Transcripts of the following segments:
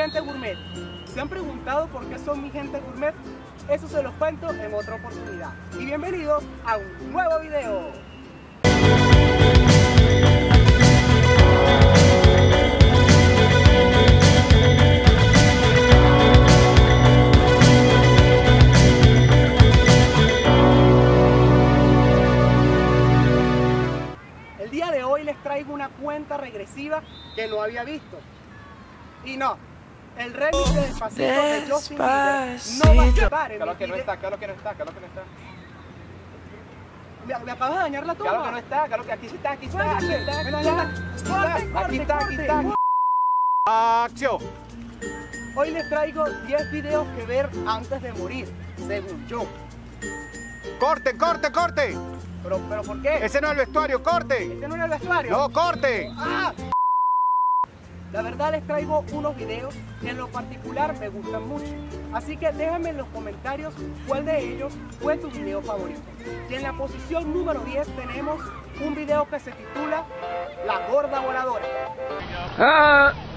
Gente Gourmet. ¿Se han preguntado por qué son mi Gente Gourmet? Eso se los cuento en otra oportunidad. Y bienvenidos a un nuevo video. El día de hoy les traigo una cuenta regresiva que no había visto. Y no, el remix de Despacito de Justin Bieber no va a escapar. Claro que no está. Me acabas de dañar la toma. Claro que no está, claro que aquí está. Aquí está. Acción. Hoy les traigo 10 videos que ver antes de morir, según yo. ¡Corte! ¿Pero por qué? Ese no es el vestuario, corte. ¿Ese no es el vestuario? No, corte. ¡Ah! La verdad les traigo unos videos que en lo particular me gustan mucho, así que déjame en los comentarios cuál de ellos fue tu video favorito. Y en la posición número 10 tenemos un video que se titula La gorda voladora.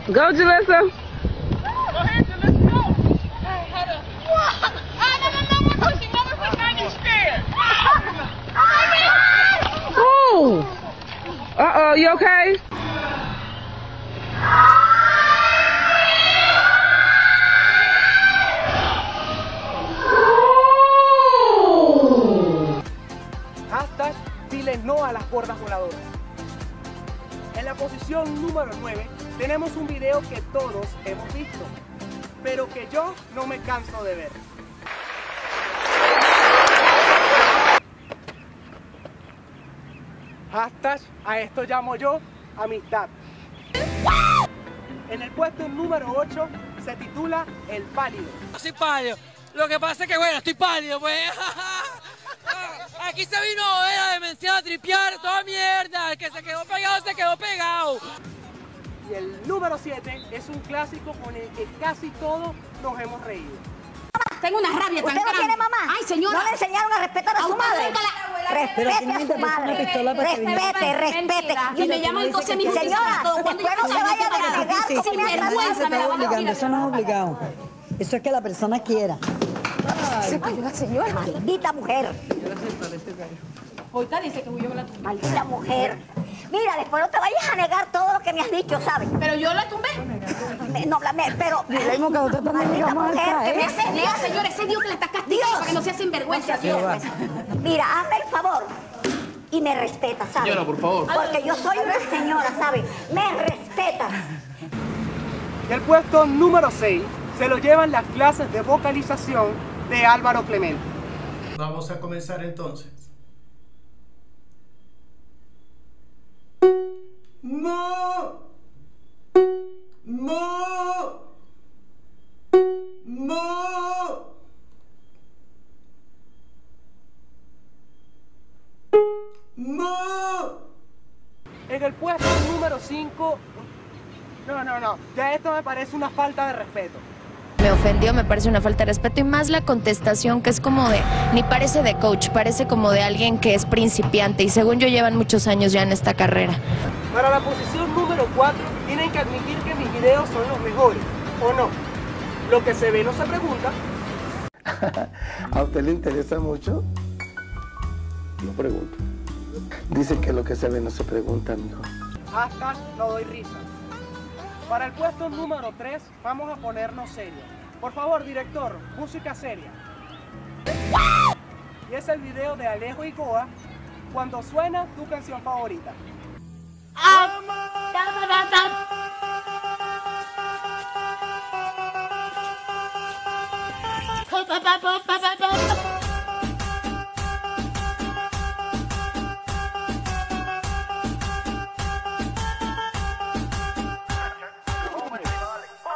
Go Jalissa. Uh-oh, you okay? Dile no a las gordas voladoras. En la posición número 9 tenemos un video que todos hemos visto, pero que yo no me canso de ver. Hashtag, a esto llamo yo amistad. En el puesto número 8 se titula El pálido. Soy pálido. Lo que pasa es que bueno, estoy pálido, pues. Aquí se vino era demenciado a tripear toda mierda. El que se quedó pegado. Y el número 7 es un clásico con el que casi todos nos hemos reído. Tengo una rabia tan grande. ¿Usted no tiene mamá? Ay, señora. No le enseñaron a respetar a su madre. Respete a su madre. Respete. Y me llaman 12 mil. Señora, después no se vaya a negar. Sin vergüenza me la van a tirar. Eso no es obligado. Eso es que la persona quiera. Se cayó la señora. Maldita mujer. Ahorita dice que huyó con la tumba. Maldita mujer. Mira, después no te vayas a negar todo lo que me has dicho, ¿sabes? Pero yo la tumbé. Pero... Maldita mujer, que me haces negar, señora. Ese Dios que la estás castigando para que no seas sinvergüenza, Dios. Mira, hazme el favor y me respeta, ¿sabes? Señora, por favor. Porque yo soy una señora, ¿sabes? Me respetas. El puesto número 6 se lo llevan las clases de vocalización de Álvaro Clemente. Vamos a comenzar entonces. En el puesto número 5... No. Ya esto me parece una falta de respeto. Me ofendió, me parece una falta de respeto y más la contestación que es como de, ni parece de coach, parece como de alguien que es principiante y según yo llevan muchos años ya en esta carrera. Para la posición número 4 tienen que admitir que mis videos son los mejores, ¿o no? Lo que se ve no se pregunta. ¿A usted le interesa mucho? No pregunto. Dicen que lo que se ve no se pregunta, mijo. Hasta no doy risa. Para el puesto número 3 vamos a ponernos serios. Por favor, director, música seria. Y es el video de Alejo Igoa, cuando suena tu canción favorita.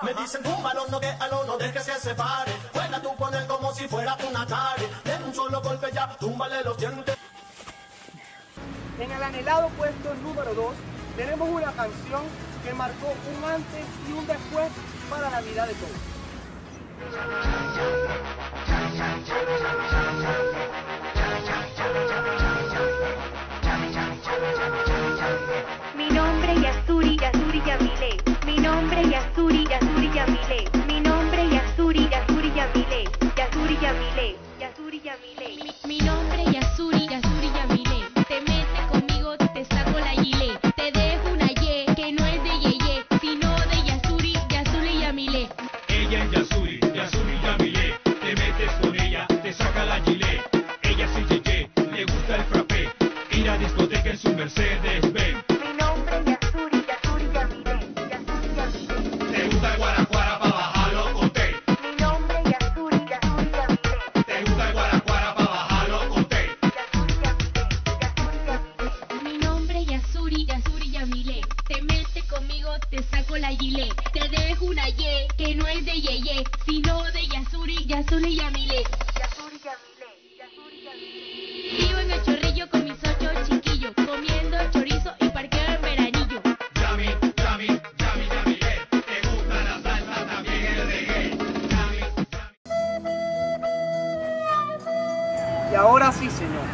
Me dicen un balón, no que alón, no dejes que se separe. Juega tú con él como si fuera una tarde. En un solo golpe ya, túmbale los dientes. En el anhelado puesto número 2 tenemos una canción que marcó un antes y un después para la vida de todos. Mi nombre es Asturilla, Asturilla, Milé. Mi nombre es Asturilla, Asturilla, Milé. te dejo una ye, que no es de yeye, sino de Yasuri, Yasuri y Yamile. Yasuri, Yamile, Yasuri, Yamile. Vivo en el Chorrillo con mis 8 chiquillos, comiendo chorizo y parqueo en veranillo. Yami, Yami, Yami, Yamile, te gusta la salsa, también el reggae. Yami, Yami. Y ahora sí, señores.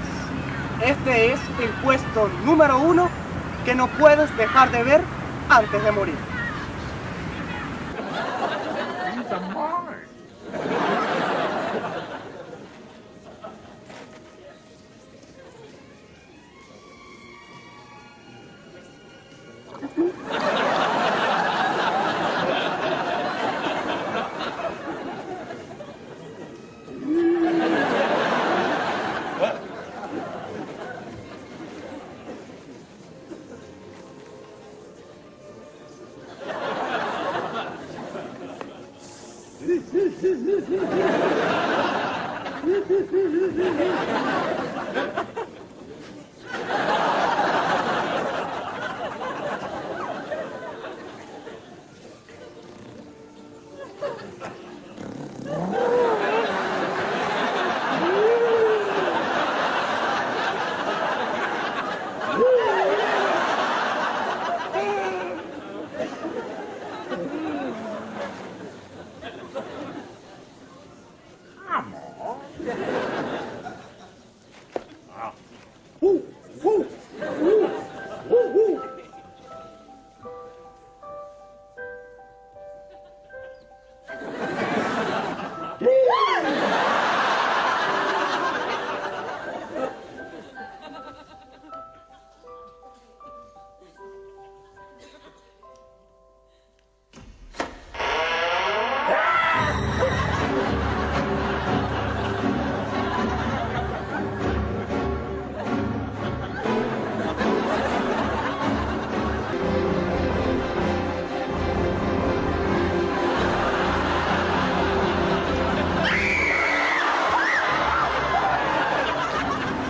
Este es el puesto número 1 que no puedes dejar de ver antes de morir.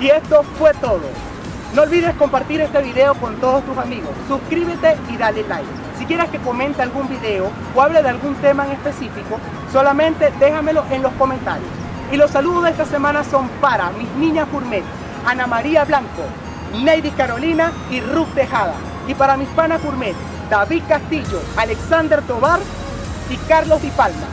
Y esto fue todo. No olvides compartir este video con todos tus amigos, suscríbete y dale like. Si quieres que comente algún video o hable de algún tema en específico, solamente déjamelo en los comentarios. Y los saludos de esta semana son para mis niñas gourmet, Ana María Blanco, Neidi Carolina y Ruth Tejada. Y para mis panas gourmet, David Castillo, Alexander Tobar y Carlos Di Palma.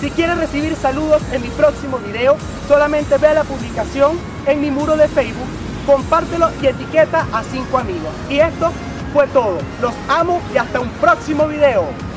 Si quieres recibir saludos en mi próximo video, solamente ve la publicación en mi muro de Facebook, compártelo y etiqueta a 5 amigos. Y esto fue todo. Los amo y hasta un próximo video.